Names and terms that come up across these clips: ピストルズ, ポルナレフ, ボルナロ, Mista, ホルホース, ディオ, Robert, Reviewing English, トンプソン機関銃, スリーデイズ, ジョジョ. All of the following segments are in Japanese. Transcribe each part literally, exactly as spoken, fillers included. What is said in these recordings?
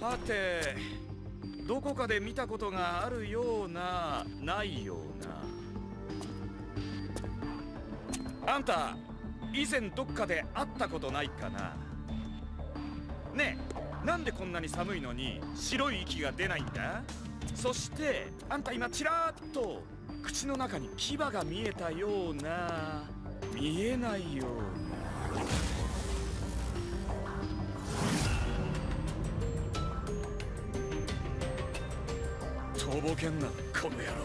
はて、どこかで見たことがあるような、ないような。あんた、以前どっかで会ったことないかな。ねえ、なんでこんなに寒いのに白い息が出ないんだ？そして、あんた今ちらっと口の中に牙が見えたような、見えないような。とぼけんな、この野郎。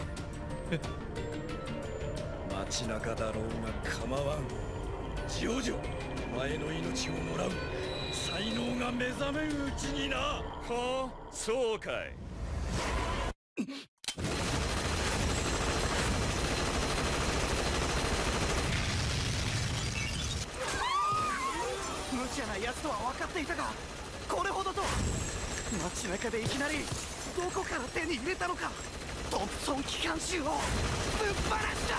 街中だろうが構わん。ジョジョ、お前の命をもらう。才能が目覚めるうちにな。はあ、そうかい。無茶な奴とは分かっていたが、これほどと。街中でいきなりどこから手に入れたのか。トンプソン機関銃をぶっ放した。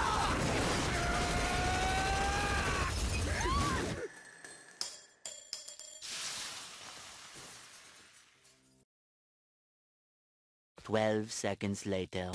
twelve seconds later。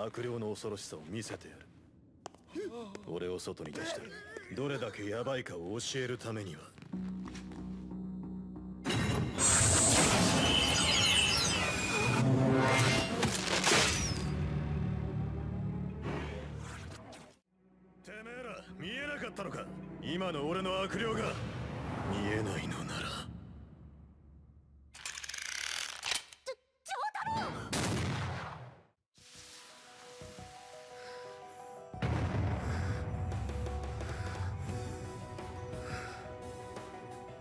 悪霊の恐ろしさを見せてやる。俺を外に出してどれだけヤバいかを教えるためには。てめえら見えなかったのか。今の俺の悪霊が見えないのなら。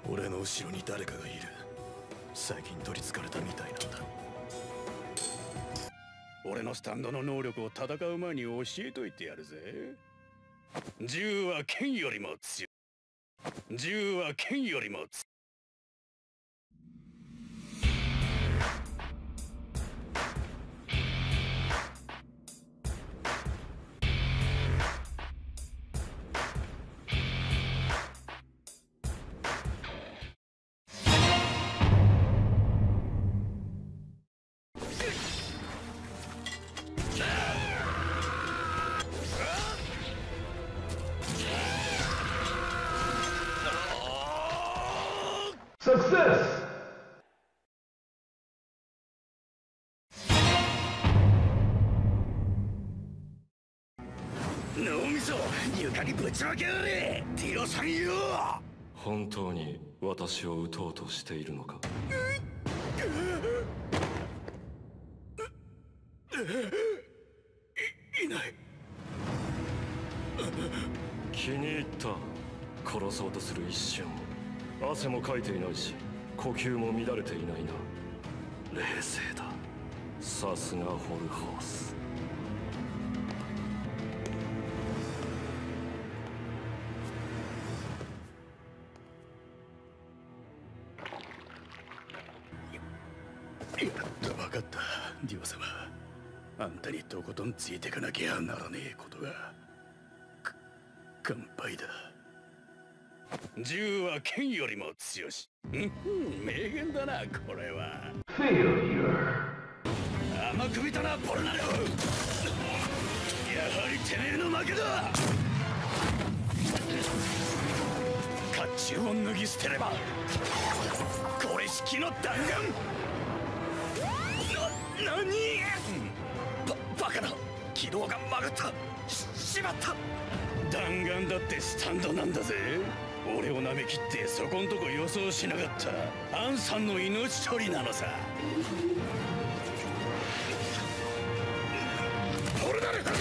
俺の後ろに誰かがいる。最近取りつかれたみたいなんだ。俺のスタンドの能力を戦う前に教えといてやるぜ。銃は剣よりも強い。銃は剣よりも強い。Success! No, Miso, you can't put your gun. Tio San, you are. Hontoni, what a show total stay in Oka. Kinita, Coroso to Sri Shim。汗もかいていないし、呼吸も乱れていないな。冷静だ。さすがホルホース。分かった、ディオ様。あんたにとことんついてかなきゃならねえことが。乾杯だ。銃は剣よりも強し。うん、名言だな、これは。甘く見たな、ボルナロ。やはりてめえの負けだ。甲冑を脱ぎ捨てればこれ式の弾丸な、何バ、バカだ。軌道が曲がった。し、しまった。弾丸だってスタンドなんだぜ。俺をなめきってそこんとこ予想しなかった。アンさんの命取りなのさ。俺誰だ。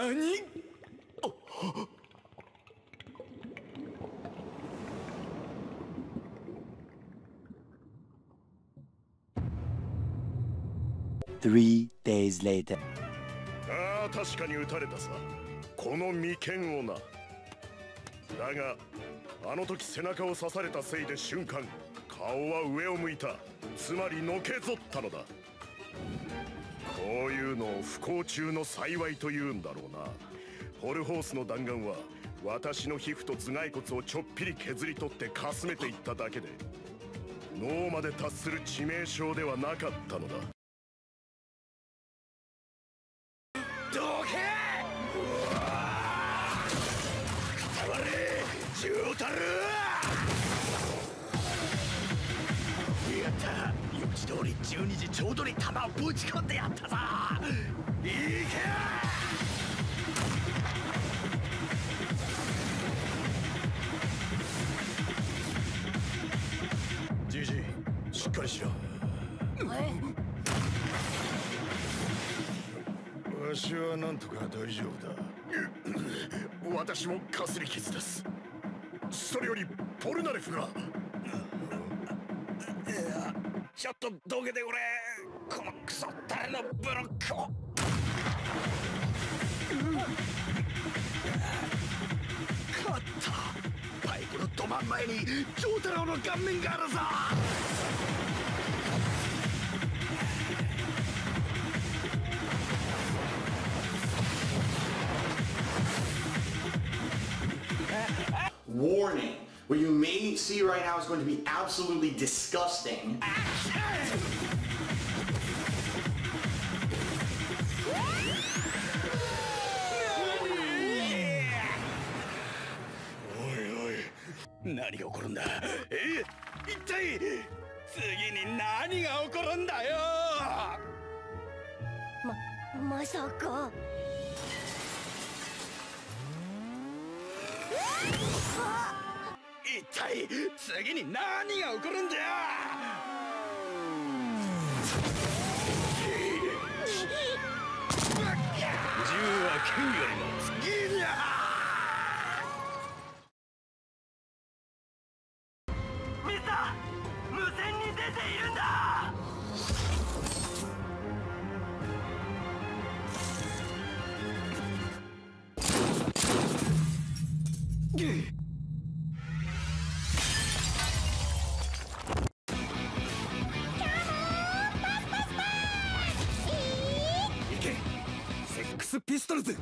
何？スリーデイズ レイター。 ああ、確かに撃たれたさ。この眉間をな。だが、あの時背中を刺されたせいで瞬間、顔は上を向いた。つまりのけぞったのだ。こういうのを不幸中の幸いというんだろうな。ホルホースの弾丸は私の皮膚と頭蓋骨をちょっぴり削り取ってかすめていっただけで、脳まで達する致命傷ではなかったのだ。どけ！黙れ！銃をたる！通りじゅうにじちょうどに弾をぶち込んでやったぞ。いけ！じいじ、しっかりしろ。わしはなんとか大丈夫だ。私もかすり傷です。それよりポルナレフがちょっとどけてくれ。このクソタレのブロックを。勝った。パイプのど真ん前に長太郎の顔面があるぞ。Warning. What you may see right now is going to be absolutely disgusting. Masaka. Ah! 一体次に何が起こるんだよ。銃は剣よりも好きじゃ。みんな無線に出ているんだ。うん。 ピストルズ。 ね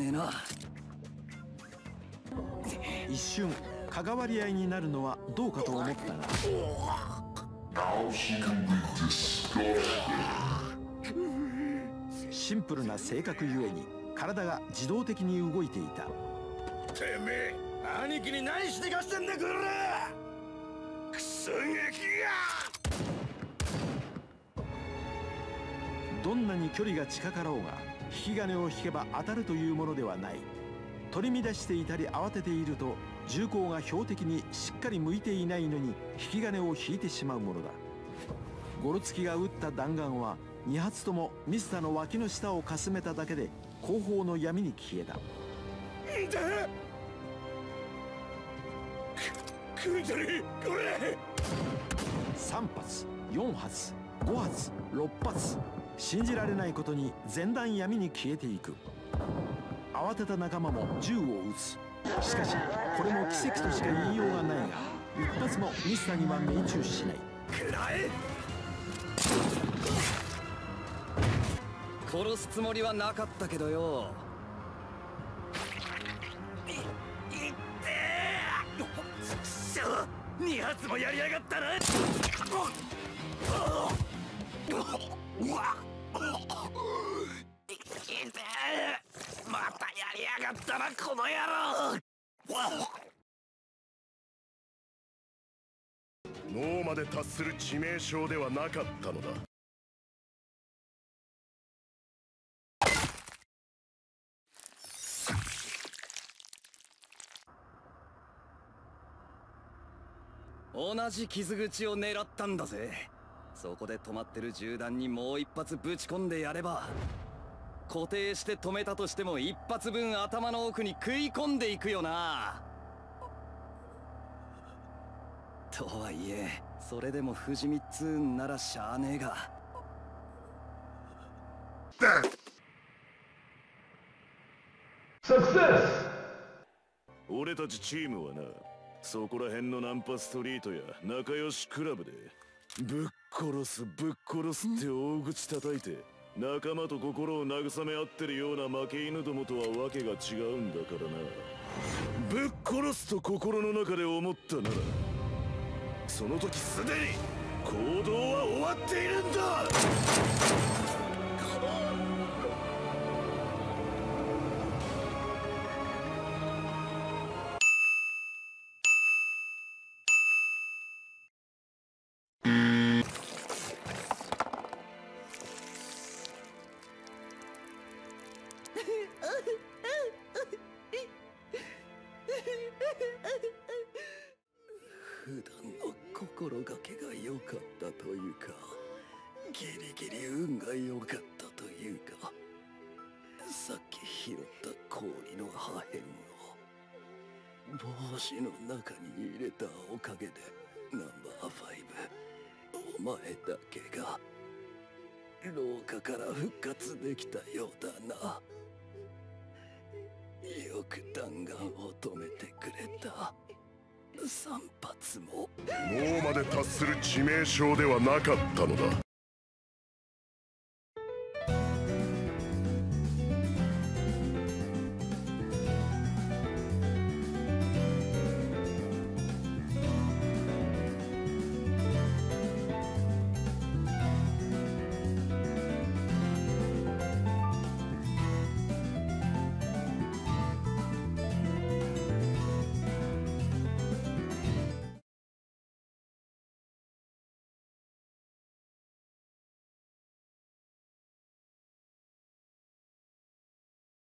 えな。一瞬かがわり合いになるのはどうかと思ったな。 シンプルな性格ゆえに体が自動的に動いていた。てめえ、兄貴に何しでかしてんだこら。クソガキが。どんなに距離が近かろうが引き金を引けば当たるというものではない。取り乱していたり慌てていると銃口が標的にしっかり向いていないのに引き金を引いてしまうものだ。ゴロツキが撃った弾丸は に発ともミスターの脇の下をかすめただけで後方の闇に消えた。さんぱつよんぱつごはつろっぱつ、信じられないことに全弾闇に消えていく。慌てた仲間も銃を撃つ。しかしこれも奇跡としか言いようがないが一発もミスターには命中しない。くらえ。 殺すつもりはなかったけどよ。いってー。くそ、に発もやりやがったな。またやりやがったなこの野郎。脳まで達する致命傷ではなかったのだ。同じ傷口を狙ったんだぜ。そこで止まってる銃弾にもう一発ぶち込んでやれば、固定して止めたとしても一発分頭の奥に食い込んでいくよな。とはいえそれでも不死身っつうんならしゃあねえが。俺たちチームはな、そこら辺のナンパストリートや仲良しクラブでぶっ殺すぶっ殺すって大口叩いて仲間と心を慰め合ってるような負け犬どもとはわけが違うんだからな。ぶっ殺すと心の中で思ったなら、その時すでに行動は終わっているんだ。普段の心がけが良かったというか、ギリギリ運が良かったというか、さっき拾った氷の破片を帽子の中に入れたおかげで、ナンバーファイブ、お前だけが廊下から復活できたようだな。よく弾丸を止めてくれた。さんぱつも。脳まで達する致命傷ではなかったのだ。